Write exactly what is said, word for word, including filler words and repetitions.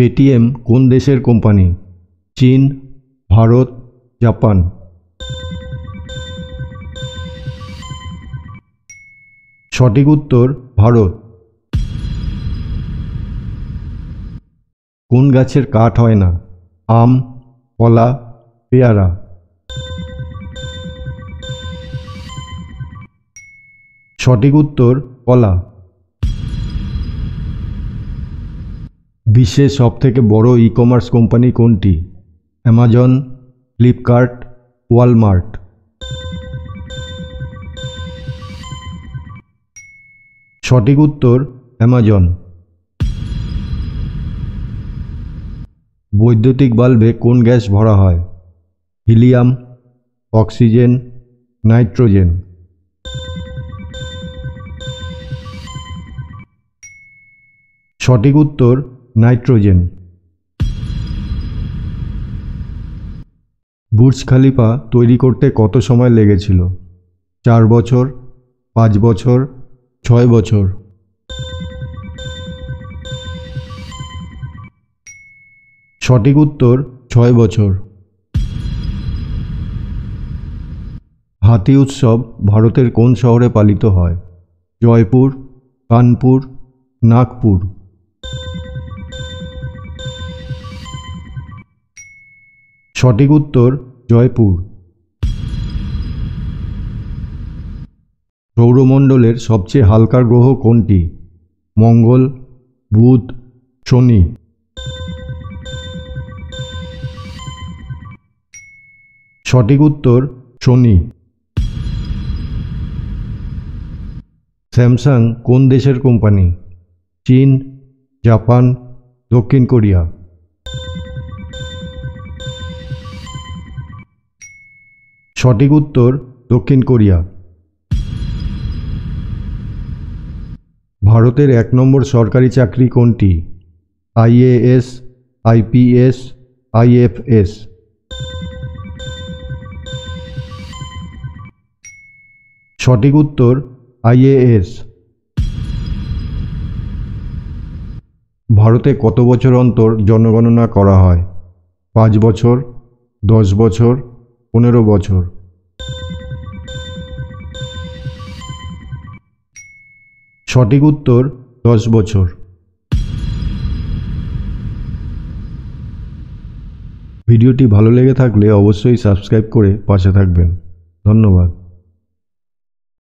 Paytm কোন দেশের company? চীন, ভারত, জাপান। সঠিক উত্তর ভারত। কোন গাছের কাঠ হয় না? আম, কলা, পেয়ারা। সঠিক উত্তর কলা। বিশ্বের সবথেকে বড় ই কমার্স কোম্পানি কোনটি? Amazon, Flipkart, Walmart. সঠিক উত্তর অ্যামাজন। বৈদ্যুতিক বাল্বে কোন গ্যাস ভরা হয়? Helium, oxygen, nitrogen. সঠিক উত্তর নাইট্রোজেন। বুর্জ খলিফা তৈরি করতে কত সময় লেগেছিল? চার বছর, পাঁচ বছর, ছয় বছর। সঠিক উত্তর ছয় বছর। হাতি উৎসব ভারতের কোন শহরে পালিত হয়? জয়পুর, কানপুর, নাগপুর। সঠিক উত্তর জয়পুর। সৌরমণ্ডলের সবচেয়ে হালকা গ্রহ কোনটি? মঙ্গল, বুধ, শনি। সঠিক উত্তর শনি। স্যামসাং কোন দেশের কোম্পানি? চীন, জাপান, দক্ষিণ কোরিয়া। সঠিক উত্তর দক্ষিণ কোরিয়া। ভারতের এক নম্বর সরকারি চাকরি কোনটি? I A S, I P S, I F S. সঠিক উত্তর আই এ এস। ভারতে কত বছর অন্তর জনগণনা করা হয়? পাঁচ বছর, দশ বছর, পনেরো বছর। সঠিক উত্তর দশ বছর। ভিডিওটি ভালো লেগে থাকলে অবশ্যই সাবস্ক্রাইব করে পাশে থাকবেন। ধন্যবাদ।